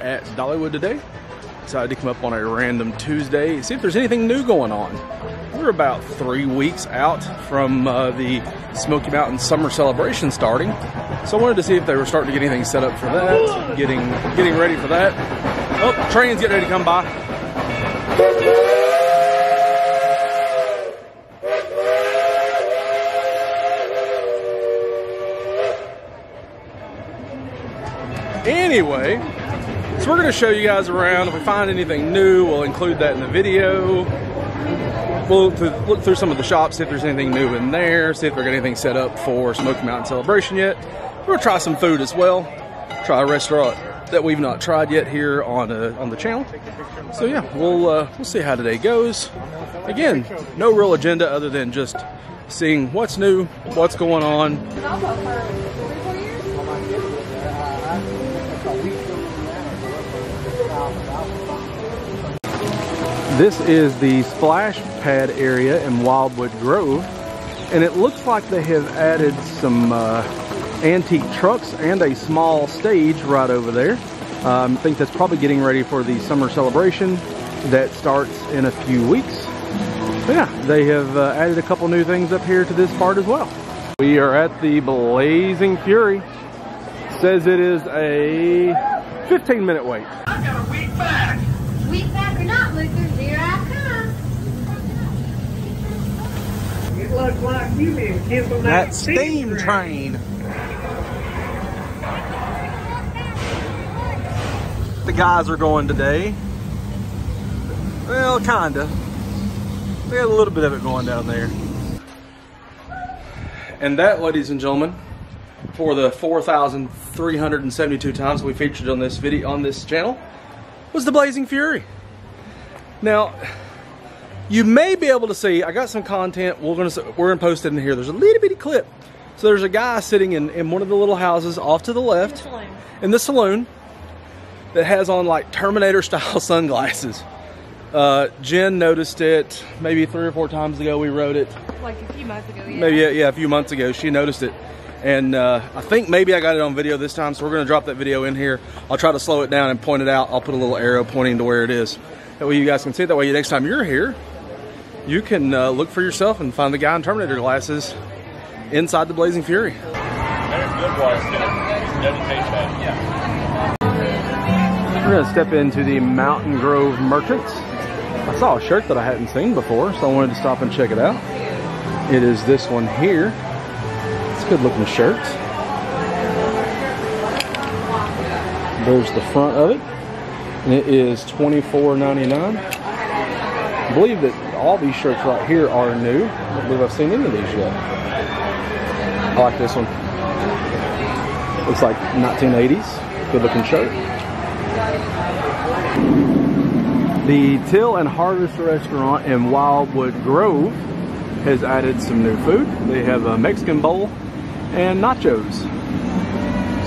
at Dollywood today. Decided to come up on a random Tuesday and see if there's anything new going on. We're about 3 weeks out from the Smoky Mountain Summer Celebration starting, so I wanted to see if they were starting to get anything set up for that, getting ready for that. Oh, train's getting ready to come by. Anyway, so we're going to show you guys around. If we find anything new, we'll include that in the video. We'll look through some of the shops, see if there's anything new in there, see if they've got anything set up for Smoky Mountain Celebration yet. We'll try some food as well. Try a restaurant that we've not tried yet here on the channel. So yeah, we'll see how today goes. Again, no real agenda other than just seeing what's new, what's going on. This is the splash pad area in Wildwood Grove, and it looks like they have added some antique trucks and a small stage right over there. I think that's probably getting ready for the summer celebration that starts in a few weeks. But yeah, they have added a couple new things up here to this part as well. We are at the Blazing Fury. It says it is a 15-minute wait. I've got a week back. Week back or not, Luther, here I come. It looks like you been kicking that steam train. The guys are going today. Well, kinda. They got a little bit of it going down there. And that, ladies and gentlemen, for the 4,372 times we featured on this video on this channel, was the Blazing Fury. Now, you may be able to see, I got some content, we're gonna post it in here. There's a little bitty clip. So there's a guy sitting in one of the little houses off to the left, in the saloon, that has on like Terminator style sunglasses. Jen noticed it maybe 3 or 4 times ago. We wrote it. Like a few months ago, yeah. Maybe, yeah, a few months ago, she noticed it. And I think maybe I got it on video this time, so we're going to drop that video in here. I'll try to slow it down and point it out. I'll put a little arrow pointing to where it is. That way you guys can see it. That way next time you're here, you can look for yourself and find the guy in Terminator glasses inside the Blazing Fury. There's good water still. Doesn't taste bad. Yeah. We're going to step into the Mountain Grove Merchants. I saw a shirt that I hadn't seen before, so I wanted to stop and check it out. It is this one here. Good looking shirt. There's the front of it. And it is $24.99. I believe that all these shirts right here are new. I don't believe I've seen any of these yet. I like this one. Looks like 1980s. Good looking shirt. The Till and Harvest Restaurant in Wildwood Grove has added some new food. They have a Mexican bowl and nachos.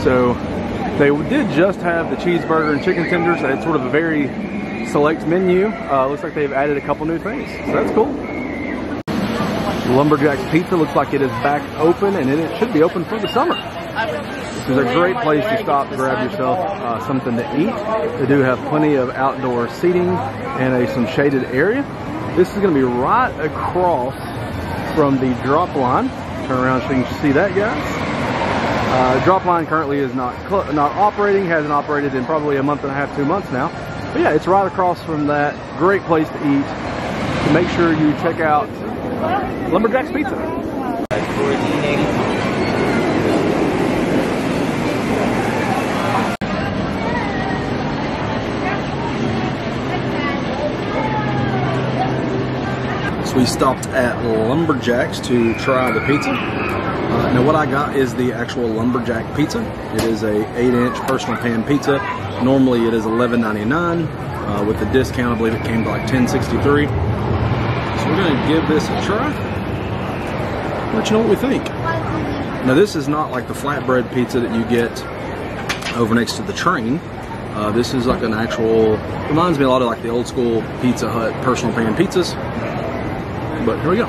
So they did just have the cheeseburger and chicken tenders. It's sort of a very select menu. Looks like they've added a couple new things, so that's cool. Lumberjack's Pizza looks like it is back open, and it should be open for the summer. This is a great place to stop, grab yourself something to eat. They do have plenty of outdoor seating and some shaded area. This is going to be right across from the drop line. Turn around so you can see that, guys. Drop line currently is not operating, hasn't operated in probably a month and a half, 2 months now. But yeah, it's right across from that. Great place to eat. So make sure you check out Lumberjack's Pizza. We stopped at Lumberjack's to try the pizza. Now what I got is the actual Lumberjack pizza. It is a 8-inch personal pan pizza. Normally it is $11.99. With the discount, I believe it came to like $10.63. So we're gonna give this a try. Let you know what we think. Now this is not like the flatbread pizza that you get over next to the train. This is like an actual, reminds me a lot of like the old school Pizza Hut personal pan pizzas. But here we go.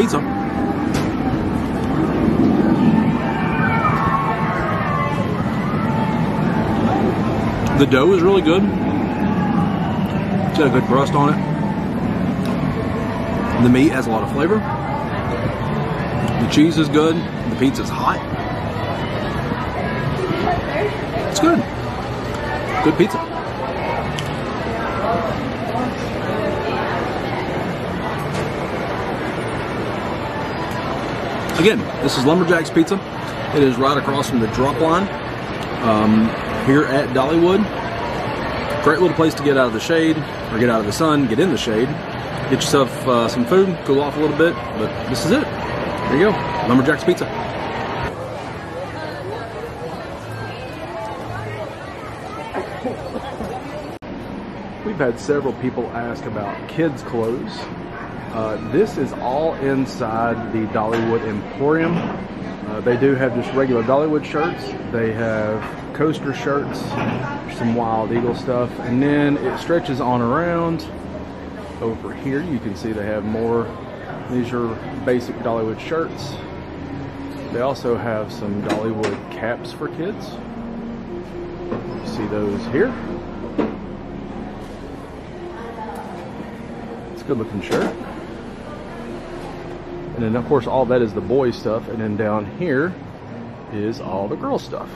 pizza. The dough is really good. It's got a good crust on it. The meat has a lot of flavor. The cheese is good. The pizza's hot. It's good. Good pizza. Again, this is Lumberjack's Pizza. It is right across from the drop line here at Dollywood. Great little place to get out of the shade, or get out of the sun, get in the shade, get yourself some food, cool off a little bit, but this is it. There you go, Lumberjack's Pizza. We've had several people ask about kids' clothes. This is all inside the Dollywood Emporium. They do have just regular Dollywood shirts. They have coaster shirts, some Wild Eagle stuff, and then it stretches on around. Over here you can see they have more. These are basic Dollywood shirts. They also have some Dollywood caps for kids. You see those here. It's a good looking shirt. And then of course all that is the boy stuff, and then down here is all the girl stuff.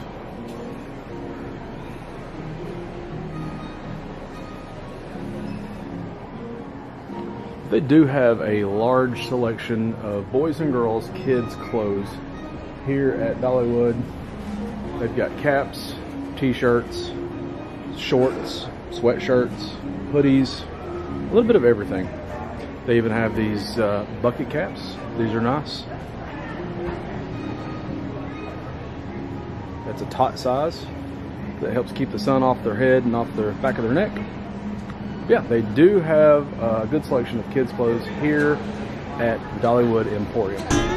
They do have a large selection of boys and girls kids clothes here at Dollywood. They've got caps, t-shirts, shorts, sweatshirts, hoodies, a little bit of everything. They even have these bucket caps. These are nice. That's a tot size. That helps keep the sun off their head and off their back of their neck. Yeah, they do have a good selection of kids' clothes here at Dollywood Emporium.